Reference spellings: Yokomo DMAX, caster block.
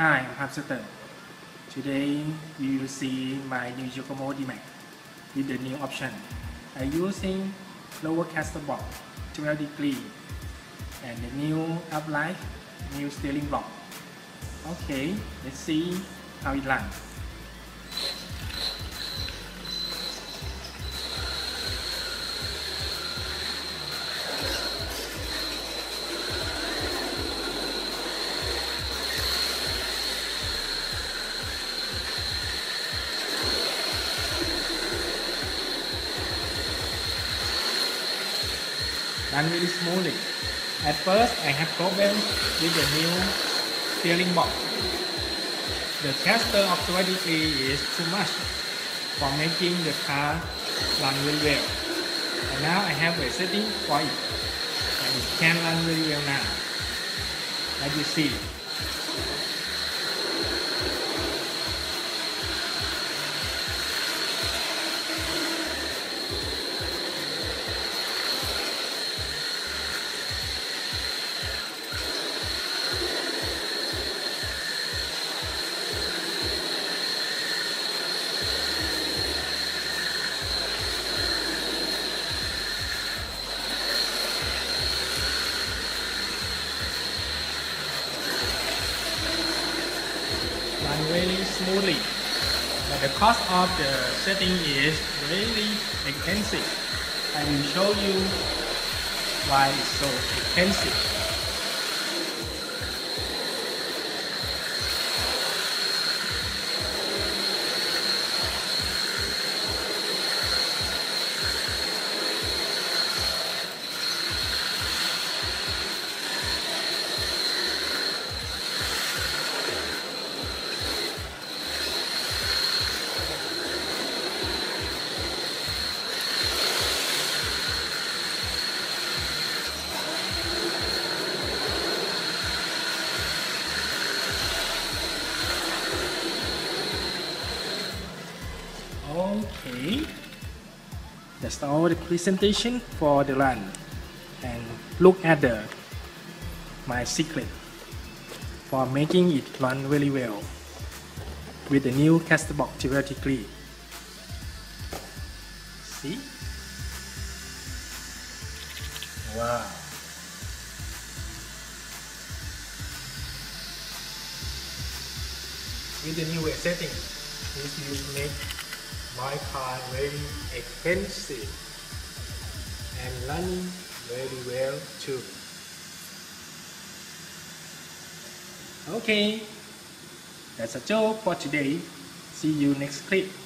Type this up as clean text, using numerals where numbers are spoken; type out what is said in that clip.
Hi, I'm Hamster. Today we will see my new Yokomo DMAX with the new option. I'm using lower caster box 12 degree and the new upright, new steering block. Okay, let's see how it runs. Run really smoothly. At first, I had problems with the new steering box. The caster of 20 is too much for making the car run really well. And now I have a setting for it, and it can run really well now, as you see. Really smoothly, but the cost of the setting is really expensive. I will show you why it's so expensive. Okay, that's all the presentation for the run, and look at my secret for making it run really well with the new caster box 12 degree. See? Wow. With the new setting, this will make my car very expensive and running very well too. Okay, that's a joke for today. See you next clip.